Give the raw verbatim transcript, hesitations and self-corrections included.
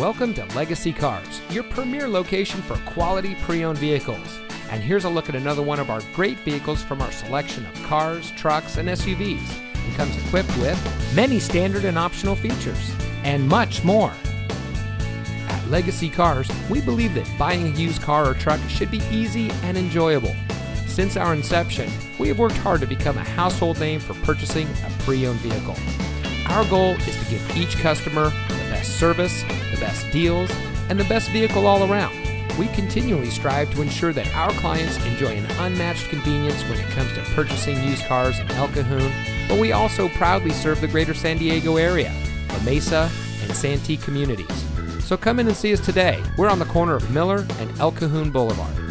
Welcome to Legacy Cars, your premier location for quality pre-owned vehicles. And here's a look at another one of our great vehicles from our selection of cars, trucks, and S U Vs. It comes equipped with many standard and optional features, and much more. At Legacy Cars, we believe that buying a used car or truck should be easy and enjoyable. Since our inception, we have worked hard to become a household name for purchasing a pre-owned vehicle. Our goal is to give each customer the best service, the best deals, and the best vehicle all around. We continually strive to ensure that our clients enjoy an unmatched convenience when it comes to purchasing used cars in El Cajon, but we also proudly serve the greater San Diego area, La Mesa, and Santee communities. So come in and see us today. We're on the corner of Miller and El Cajon Boulevard.